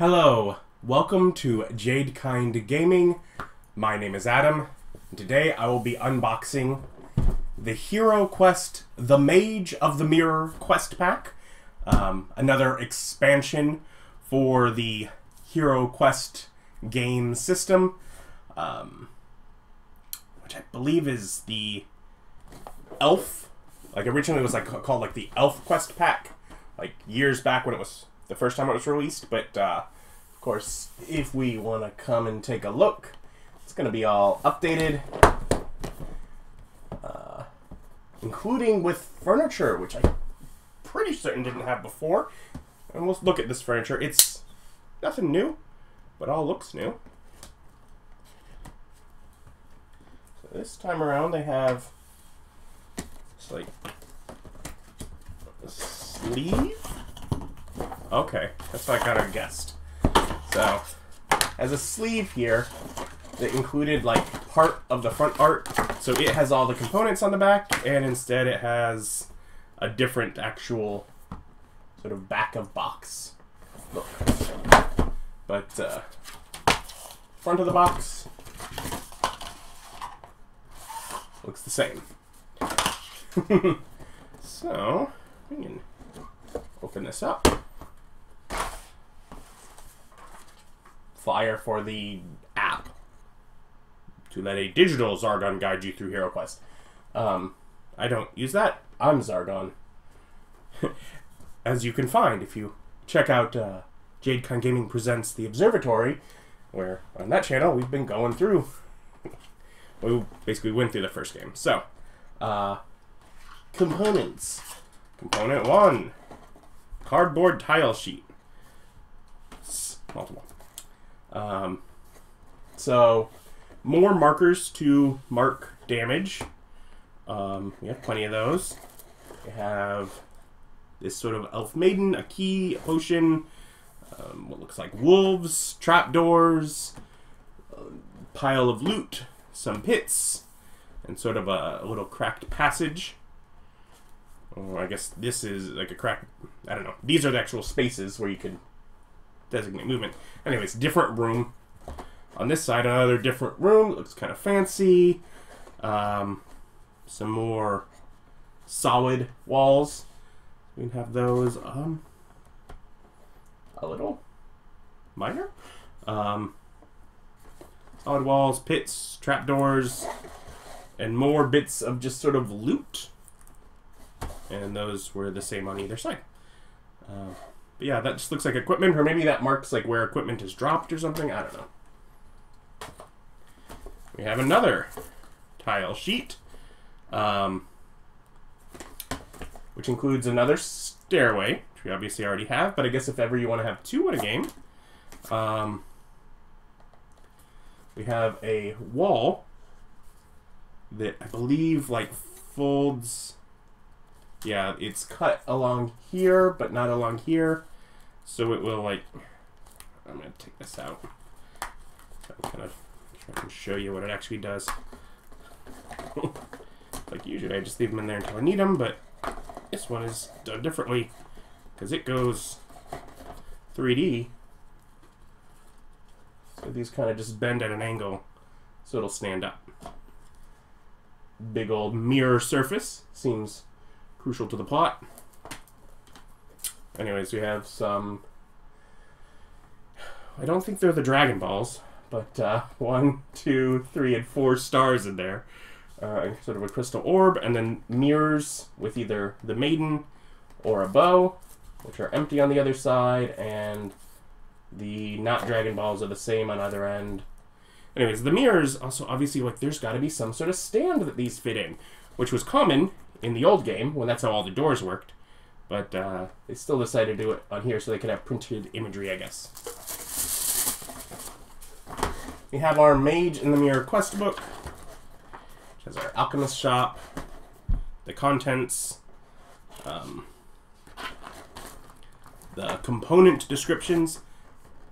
Hello, welcome to JadeKind Gaming. My name is Adam, and today I will be unboxing the Hero Quest, the Mage of the Mirror Quest Pack, another expansion for the Hero Quest game system, which I believe is the Elf. Like originally it was like called like the Elf Quest Pack, like years back when it was the first time it was released, but of course, if we want to come and take a look, it's going to be all updated, including with furniture, which I'm pretty certain didn't have before. And we'll look at this furniture. It's nothing new, but all looks new. So this time around, they have it's like a sleeve. Okay, that's what I kind of guessed. So, as a sleeve here, that included like part of the front art, so it has all the components on the back, and instead it has a different actual sort of back of box look. But front of the box looks the same. So we can open this up. Flyer for the app to let a digital Zargon guide you through Hero Quest. I don't use that. I'm Zargon. As you can find if you check out JadeCon Gaming Presents The Observatory, where on that channel we've been going through. We basically went through the first game. So, components. Component 1. Cardboard tile sheet. It's multiple. So more markers to mark damage. We have plenty of those. We have this sort of elf maiden, a key, a potion, what looks like wolves, trapdoors, a pile of loot, some pits, and sort of a little cracked passage. Or I guess this is like a crack, I don't know. These are the actual spaces where you could designate movement. Anyways, different room. On this side, another different room. Looks kind of fancy. Some more solid walls. We can have those. A little minor. Solid walls, pits, trapdoors, and more bits of just sort of loot. And those were the same on either side. But yeah, that just looks like equipment, or maybe that marks like where equipment is dropped or something. I don't know. We have another tile sheet, which includes another stairway, which we obviously already have, but I guess if ever you want to have two in a game. We have a wall that I believe like folds. Yeah, it's cut along here, but not along here. So it will like, I'm gonna take this out. I'm kind of trying to show you what it actually does. Like usually I just leave them in there until I need them, but this one is done differently because it goes 3D. So these kind of just bend at an angle, so it'll stand up. Big old mirror surface, seems crucial to the plot. Anyways, we have some, I don't think they're the Dragon Balls, but 1, 2, 3, and 4 stars in there. Sort of a crystal orb, and then mirrors with either the maiden or a bow, which are empty on the other side, and the not Dragon Balls are the same on either end. Anyways, the mirrors also obviously, like, there's got to be some sort of stand that these fit in, which was common in the old game, when that's how all the doors worked. But they still decided to do it on here so they could have printed imagery, I guess. We have our Mage in the Mirror quest book, which has our alchemist shop, the contents, the component descriptions.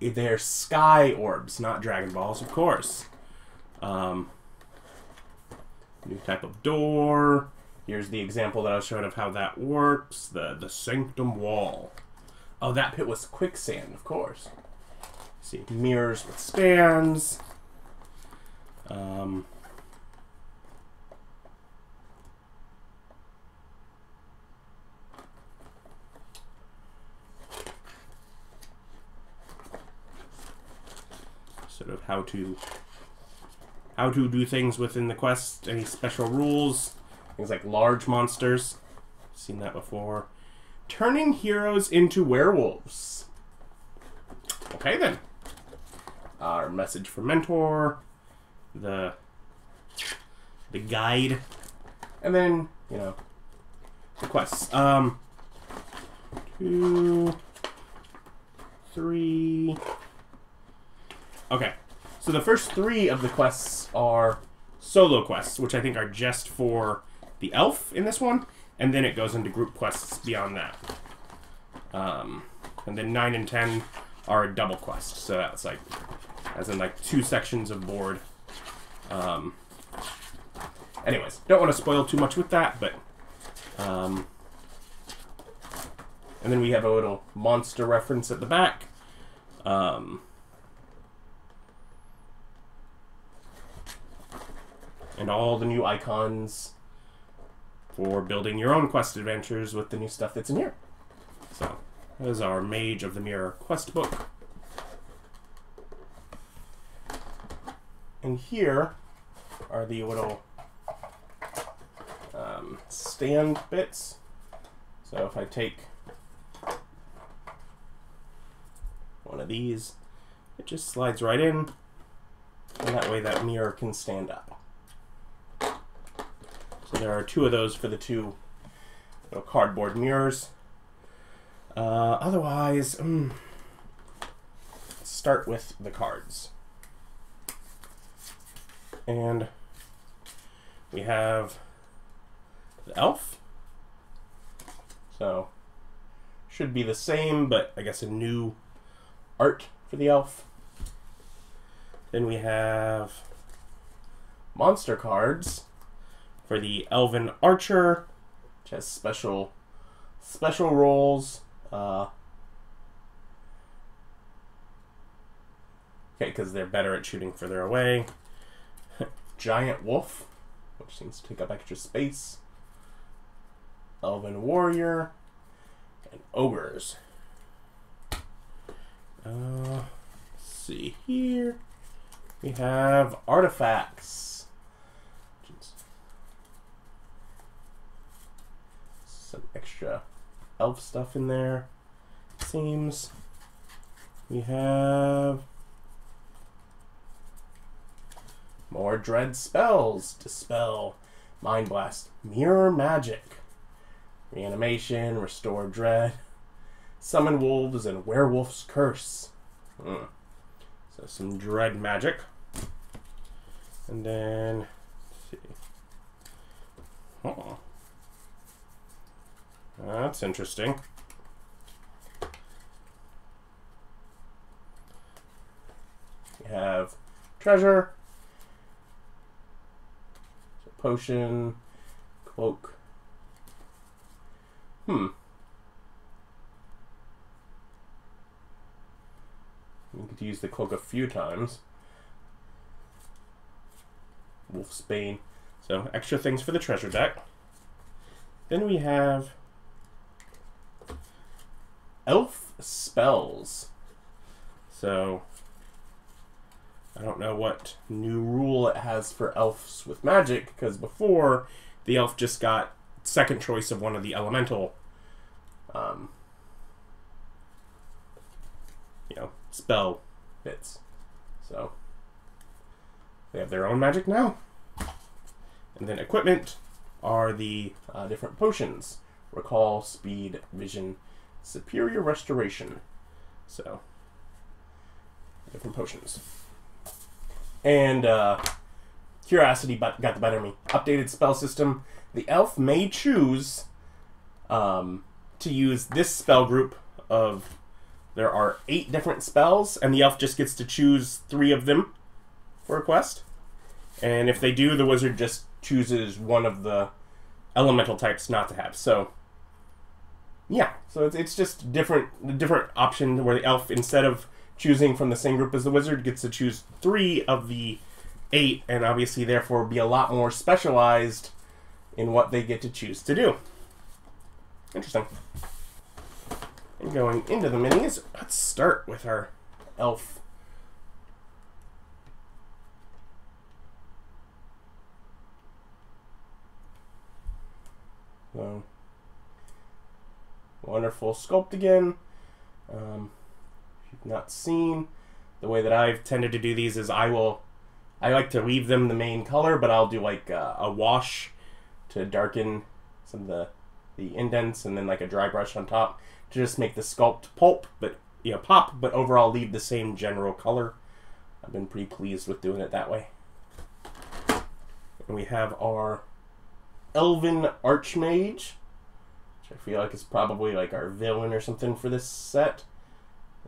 They're sky orbs, not Dragon Balls, of course. New type of door. Here's the example that I was showing of how that works. The sanctum wall. Oh, that pit was quicksand, of course. see, mirrors with spans. Sort of how to do things within the quest, any special rules, things like large monsters. Seen that before. Turning heroes into werewolves. Okay then. Our message for mentor, the guide, and then, you know, the quests. 2, 3. Okay, so the first 3 of the quests are solo quests, which I think are just for the elf in this one, and then it goes into group quests beyond that. And then 9 and 10 are a double quest, so that's like, as in like 2 sections of board. Anyways, don't want to spoil too much with that, but and then we have a little monster reference at the back. And all the new icons for building your own quest adventures with the new stuff that's in here. So, there's our Mage of the Mirror quest book. And here are the little stand bits. So if I take one of these, it just slides right in, and that way that mirror can stand up. So there are 2 of those for the 2 little cardboard mirrors. Otherwise, let's start with the cards. And we have the elf. So, should be the same, but I guess a new art for the elf. Then we have monster cards for the Elven Archer, which has special roles. Okay, because they're better at shooting further away. Giant Wolf, which seems to take up extra space. Elven Warrior, and Ogres. Let's see here. We have artifacts. Some extra elf stuff in there, it seems. We have more dread spells. Dispel, Mind Blast, Mirror Magic, Reanimation, Restore Dread, Summon Wolves, and Werewolf's Curse. So some dread magic. And then, let's see. Oh, that's interesting. We have treasure, potion, cloak. You could use the cloak a few times. Wolfsbane. So extra things for the treasure deck. Then we have elf spells. So I don't know what new rule it has for elves with magic, because before the elf just got second choice of one of the elemental you know, spell bits. So they have their own magic now. And then equipment are the different potions. Recall, speed, vision, superior restoration. So different potions. And curiosity got the better of me. Updated spell system. The elf may choose to use this spell group of... There are 8 different spells, and the elf just gets to choose 3 of them for a quest. And if they do, the wizard just chooses one of the elemental types not to have. So, yeah. So it's just different option where the elf, instead of choosing from the same group as the wizard gets to choose 3 of the 8, and obviously therefore be a lot more specialized in what they get to choose to do. Interesting. And going into the minis, let's start with our elf. So, wonderful sculpt again. If you've not seen, the way that I've tended to do these is I like to leave them the main color, but I'll do like a wash to darken some of the indents, and then like a dry brush on top to just make the sculpt pop, but overall leave the same general color. I've been pretty pleased with doing it that way. And we have our Elven Archmage, which I feel like is probably like our villain or something for this set,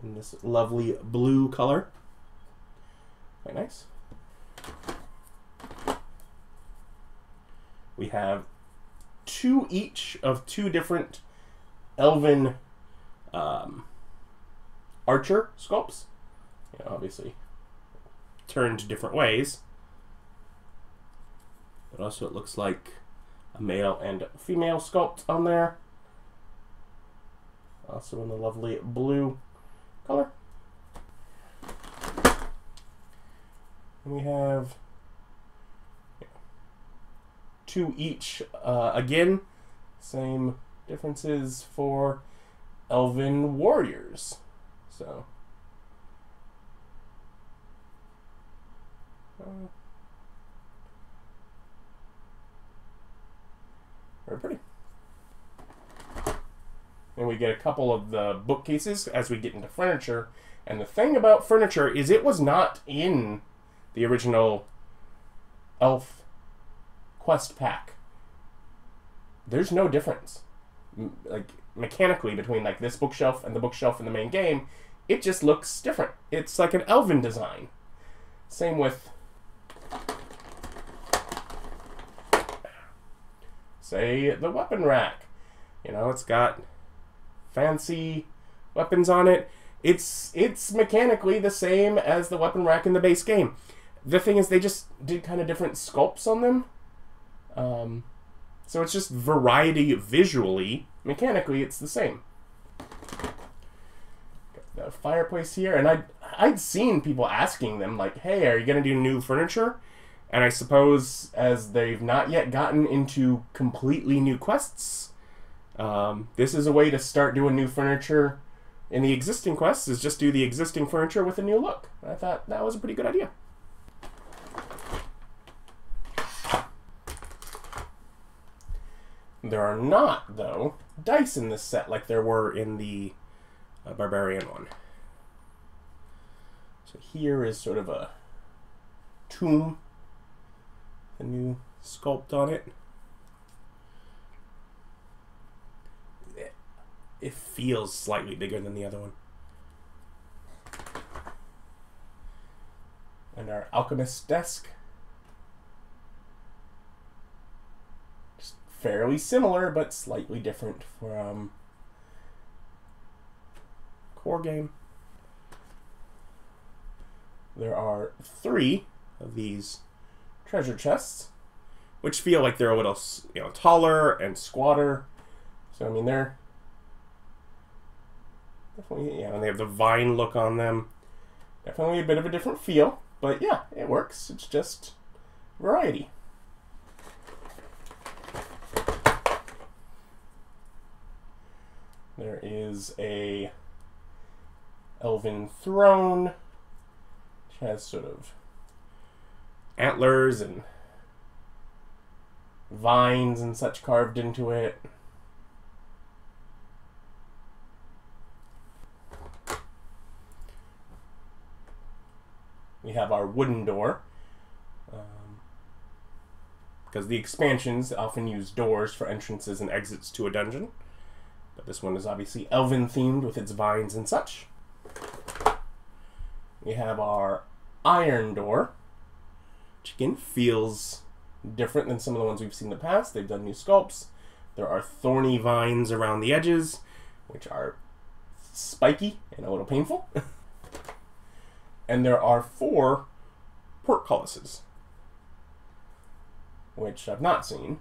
in this lovely blue color. Quite nice. We have 2 each of 2 different Elven Archer sculpts, you know, obviously turned different ways, but also it looks like a male and female sculpt on there, also in the lovely blue color. And we have 2 each, again, same differences for Elven Warriors. So, very pretty. And we get a couple of the bookcases as we get into furniture. And the thing about furniture is it was not in the original Elf Quest Pack. There's no difference, like mechanically, between like this bookshelf and the bookshelf in the main game. It just looks different. It's like an elven design. Same with, say, the weapon rack. You know, it's got fancy weapons on it. It's mechanically the same as the weapon rack in the base game. The thing is, they just did kind of different sculpts on them. So it's just variety visually. Mechanically, it's the same. Got the fireplace here, and I'd seen people asking them, like, hey, are you going to do new furniture? And I suppose as they've not yet gotten into completely new quests, this is a way to start doing new furniture in the existing quests, is just do the existing furniture with a new look. And I thought that was a pretty good idea. There are not, though, dice in this set like there were in the Barbarian one. So here is sort of a tomb, a new sculpt on it. It feels slightly bigger than the other one. And our alchemist's desk. Fairly similar, but slightly different from core game. There are 3 of these treasure chests, which feel like they're a little, you know, taller and squatter. So I mean, they're definitely, yeah, and they have the vine look on them. Definitely a bit of a different feel, but yeah, it works. It's just variety. There is a elven throne, which has sort of antlers and vines and such carved into it. We have our wooden door, because the expansions often use doors for entrances and exits to a dungeon. But this one is obviously elven themed with its vines and such. We have our iron door, which again feels different than some of the ones we've seen in the past. They've done new sculpts. There are thorny vines around the edges, which are spiky and a little painful. and there are 4 portcullises, which I've not seen.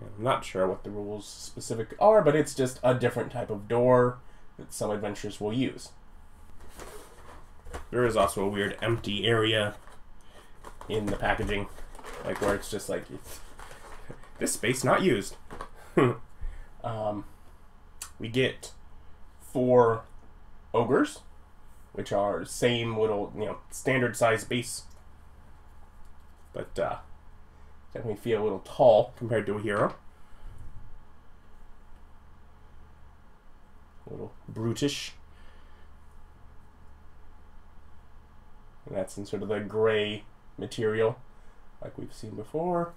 I'm not sure what the rules specific are, but it's just a different type of door that some adventurers will use. There is also a weird empty area in the packaging, like where it's just like, it's, this space not used. We get 4 ogres, which are same little, you know, standard size base, but definitely feel a little tall compared to a hero. A little brutish. And that's in sort of the gray material, like we've seen before.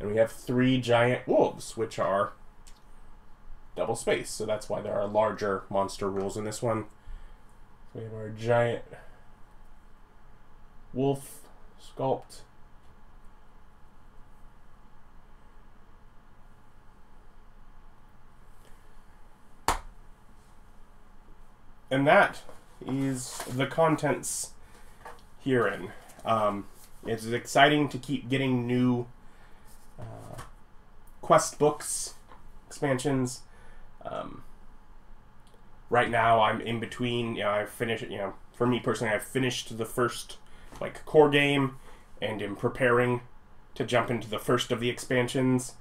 And we have 3 giant wolves, which are double space, so that's why there are larger monster rules in this one. So we have our giant wolf sculpt. And that is the contents herein. It's exciting to keep getting new quest books, expansions. Right now I'm in between, I've finished, for me personally, I've finished the first, core game, and am preparing to jump into the first of the expansions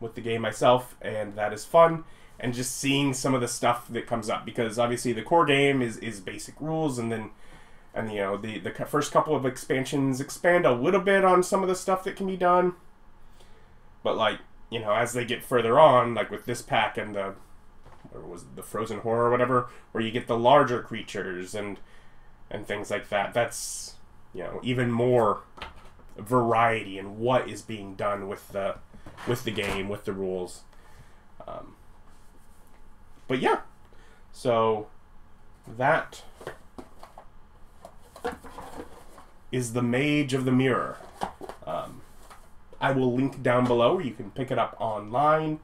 with the game myself, and that is fun. And just seeing some of the stuff that comes up, because obviously the core game is basic rules, and then, the first couple of expansions expand a little bit on some of the stuff that can be done. But as they get further on, with this pack and the, the Frozen Horror or whatever, where you get the larger creatures and things like that, that's, even more variety in what is being done with the game, with the rules. But yeah, so that is the Mage of the Mirror. I will link down below where you can pick it up online.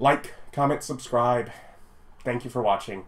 Like, comment, subscribe. Thank you for watching.